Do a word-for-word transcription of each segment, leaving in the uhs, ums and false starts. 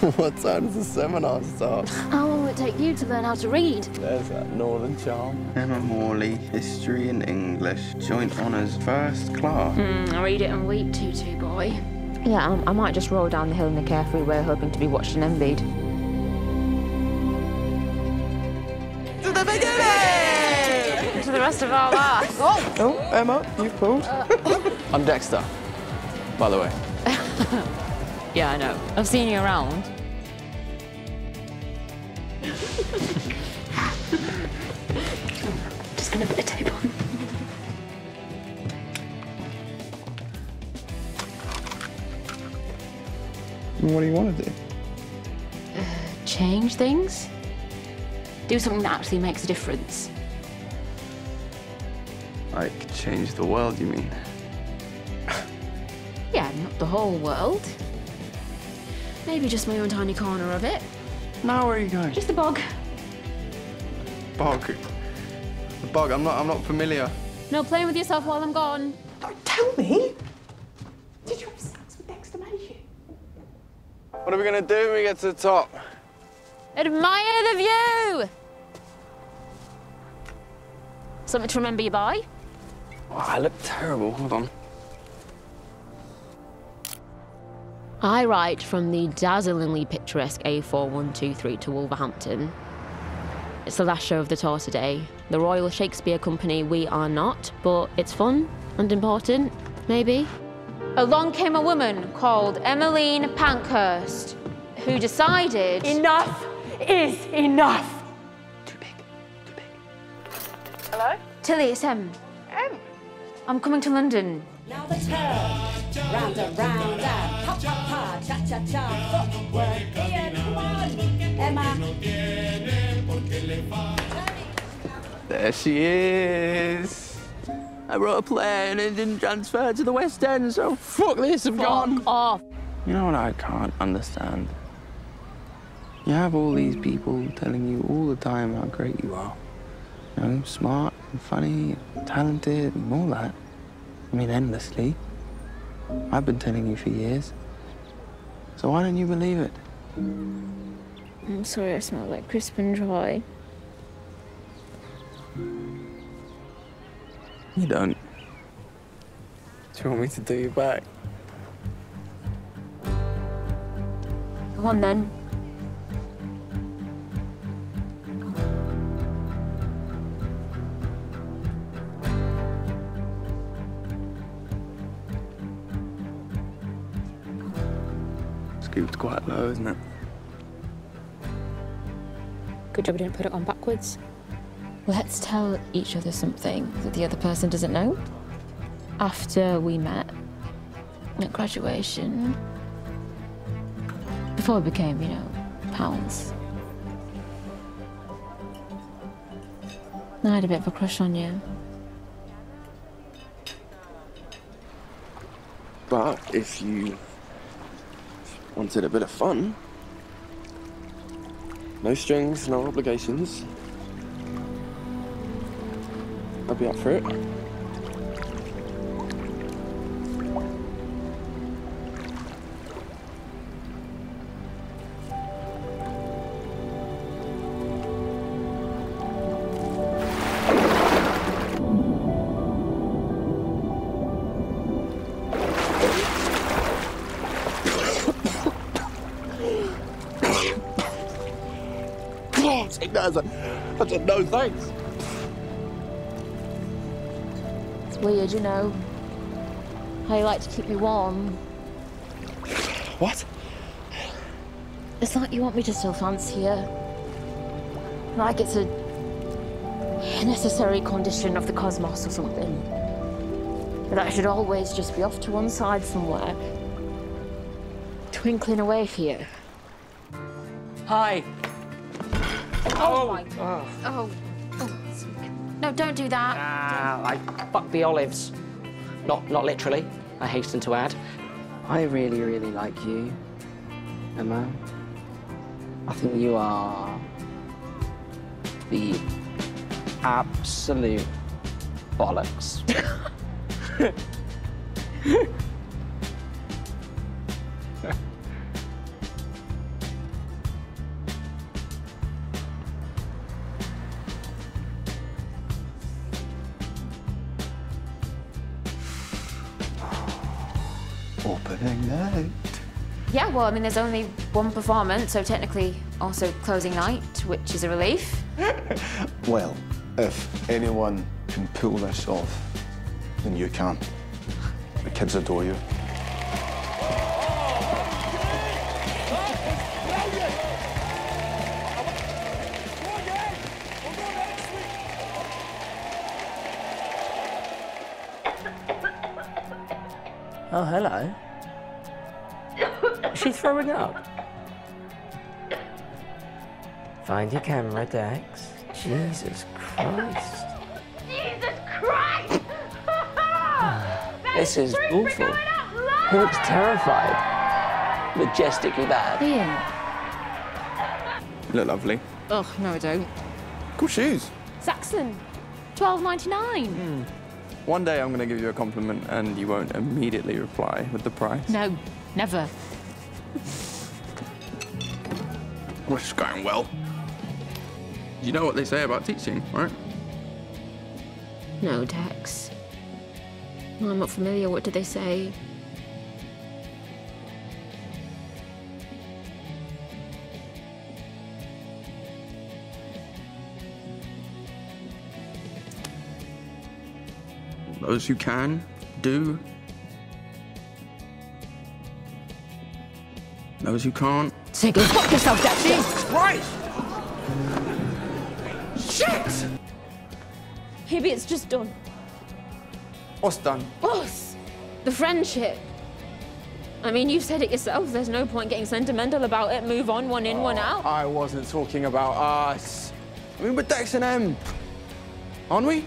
What time does the seminar start? How long will it take you to learn how to read? There's that northern charm. Emma Morley, History and English, Joint Honours, First Class. Hmm, I read it and weep, Tutu boy. Yeah, I, I might just roll down the hill in the carefree way, hoping to be watched and envied. To the beginning! To the rest of our lives. Oh. Oh, Emma, you've pulled. Uh, I'm Dexter, by the way. Yeah, I know. I've seen you around. I'm just gonna put the tape on. What do you want to do? Uh, change things? Do something that actually makes a difference. Like, change the world, you mean? Yeah, not the whole world. Maybe just my own tiny corner of it. Now where are you going? Just the bog. Bog? The bog? I'm not, I'm not familiar. No, playing with yourself while I'm gone. Don't tell me! Did you have sex with Dexter Mayhew? What are we going to do when we get to the top? Admire the view! Something to remember you by? Oh, I look terrible. Hold on. I write from the dazzlingly picturesque A four one two three to Wolverhampton. It's the last show of the tour today. The Royal Shakespeare Company, we are not, but it's fun and important, maybe. Along came a woman called Emmeline Pankhurst, who decided... Enough is enough! Too big, too big. Hello? Tilly, it's Em. Em? I'm coming to London. Now the turn, round and round and pop, pop, pop, cha-cha-cha, footwork, Ian, come on, Emma. There she is. I wrote a play and it didn't transfer to the West End, so fuck this, I'm fuck gone. Off. You know what I can't understand? You have all these people telling you all the time how great you are. You know, smart and funny and talented and all that. I mean, endlessly. I've been telling you for years. So why don't you believe it? I'm sorry I smell like crisp and dry. You don't. Do you want me to do you back? Come on, then. Scooped quite low, isn't it? Good job I didn't put it on backwards. Let's tell each other something that the other person doesn't know. After we met at graduation, before we became, you know, pals. I had a bit of a crush on you. But if you wanted a bit of fun. No strings, no obligations. I'd be up for it. I said, no thanks. It's weird, you know. How you like to keep me warm. What? It's like you want me to still fancy you. Like it's a necessary condition of the cosmos or something. That I should always just be off to one side somewhere. Twinkling away for you. Hi. Oh, oh my God. Oh. Oh. No, don't do that. Ah, I fucked the olives. Not not literally, I hasten to add. I really, really like you, Emma. I think you are the absolute bollocks. Opening night. Yeah, well, I mean, there's only one performance, so technically also closing night, which is a relief. Well, if anyone can pull this off, then you can. The kids adore you. Oh, hello. She's throwing up. Find your camera, Dex. Jesus Christ. Jesus Christ! This is awful. He looks terrified. Majestically bad. Ian. You look lovely. Oh, no, I don't. Cool shoes. Saxon. twelve ninety-nine. Mm. One day I'm going to give you a compliment and you won't immediately reply with the price. No, never. This is going well. You know what they say about teaching, right? No, Dex. No, I'm not familiar. What do they say? Those who can, do. Those who can't. Say go fuck yourself, Dexter! Jesus Christ! Shit! Maybe it's just done. Us done. Us! The friendship. I mean, you said it yourself. There's no point getting sentimental about it. Move on, one in, oh, one out. I wasn't talking about us. I mean, we're Dex and Em. Aren't we?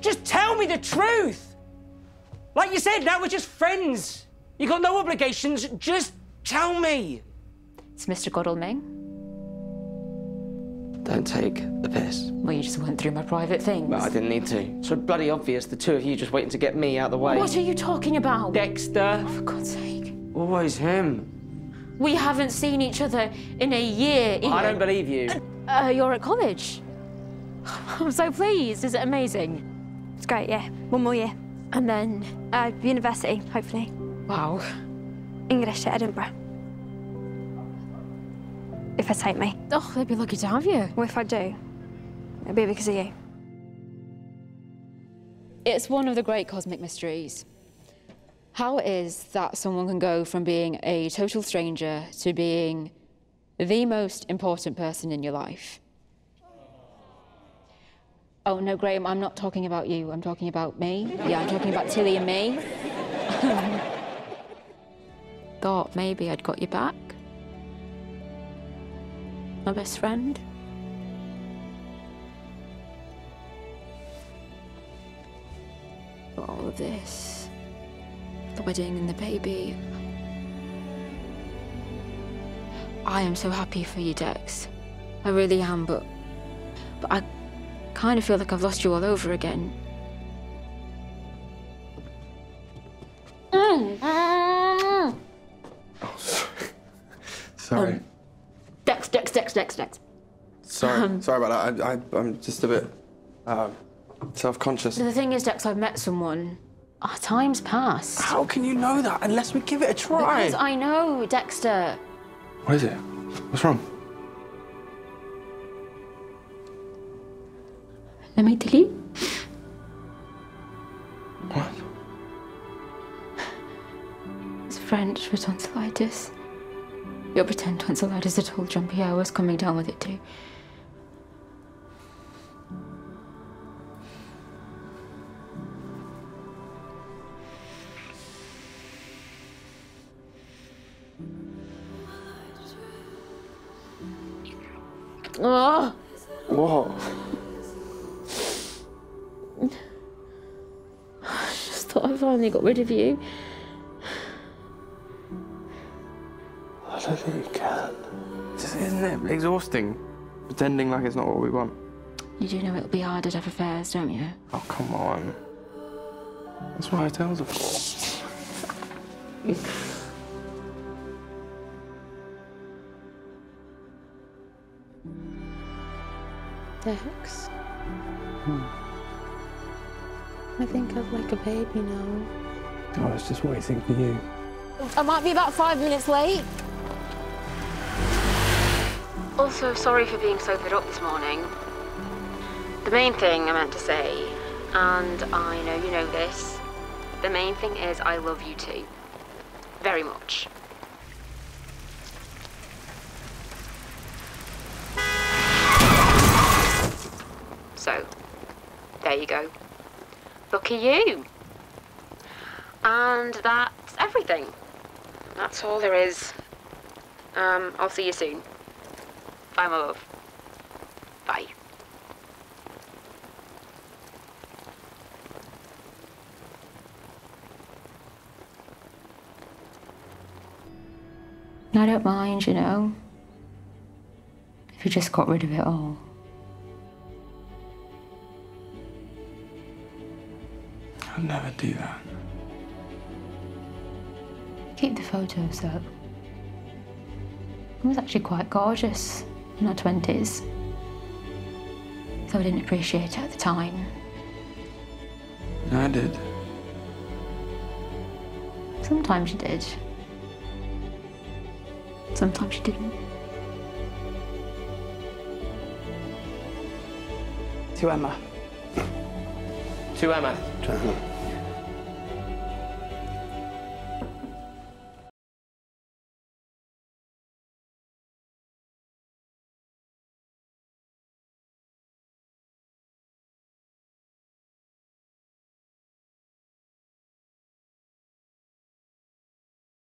Just tell me the truth! Like you said, now we're just friends. You got no obligations, just tell me! It's Mister Godalming. Don't take the piss. Well, you just went through my private things. No, I didn't need to. It's so bloody obvious, the two of you just waiting to get me out of the way. What are you talking about? Dexter. Oh, for God's sake. Always him. We haven't seen each other in a year, Ian. I don't believe you. Uh, uh, you're at college. I'm so pleased. Is it amazing? It's great, yeah. One more year. And then? Uh, university, hopefully. Wow. English at Edinburgh. If I take me. Oh, they'd be lucky to have you. Well, if I do, it'd be because of you. It's one of the great cosmic mysteries. How it is that someone can go from being a total stranger to being the most important person in your life? Oh, no, Graham, I'm not talking about you. I'm talking about me. Yeah, I'm talking about Tilly and me. Thought maybe I'd got you back. My best friend. But all of this, the wedding and the baby. I am so happy for you, Dex. I really am, but... but I... I kind of feel like I've lost you all over again. Mm. Ah. Oh, sorry. Sorry. Um, Dex, Dex, Dex, Dex, Dex. Sorry, um, sorry about that. I, I, I'm just a bit uh, self-conscious. The thing is, Dex, I've met someone. Our time's passed. How can you know that unless we give it a try? Because I know, Dexter. What is it? What's wrong? Am I Tilly? What? It's French for tonsillitis. You'll pretend tonsillitis at all, jumpy. I was coming down with it too. Oh! Whoa. I just thought I finally got rid of you. I don't think you can. Just, isn't it exhausting? Pretending like it's not what we want. You do know it'll be hard to have affairs, don't you? Oh, come on. That's what hotels are for. Thanks. Hmm. I think I'd like a baby now. Oh, I was just waiting for you. I might be about five minutes late. Also, sorry for being so put up this morning. The main thing I meant to say, and I know you know this, the main thing is I love you too. Very much. So, there you go. Lucky you. And that's everything. That's all there is. Um, I'll see you soon. Bye, my love. Bye. I don't mind, you know, if you just got rid of it all. I'd never do that. Keep the photos up. I was actually quite gorgeous in our twenties, so I didn't appreciate it at the time. I did. Sometimes you did. Sometimes you didn't. To Emma. To Emma. To Emma.